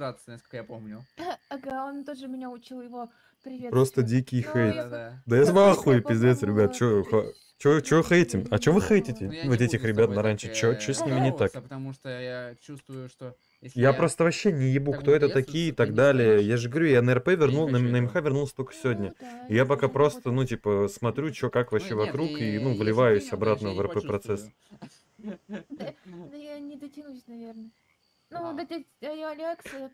иллюстрации, насколько я помню. Ага, он тоже меня учил его привет. Просто дикий хейт. Да я ахуе, пиздец, ребят, чё хейтим? А чё вы хейтите? Вот этих ребят на раньше, чё с ними не так? Потому что я чувствую, что... Я просто вообще не ебу, кто это такие и так далее. Я же говорю, я на РП вернул, на МХ вернулся только сегодня. И я пока просто, ну, типа, смотрю, чё, как вообще вокруг, и, ну, вливаюсь обратно в РП-процесс. Да я не дотянусь, наверное. Ну, да, я Алекса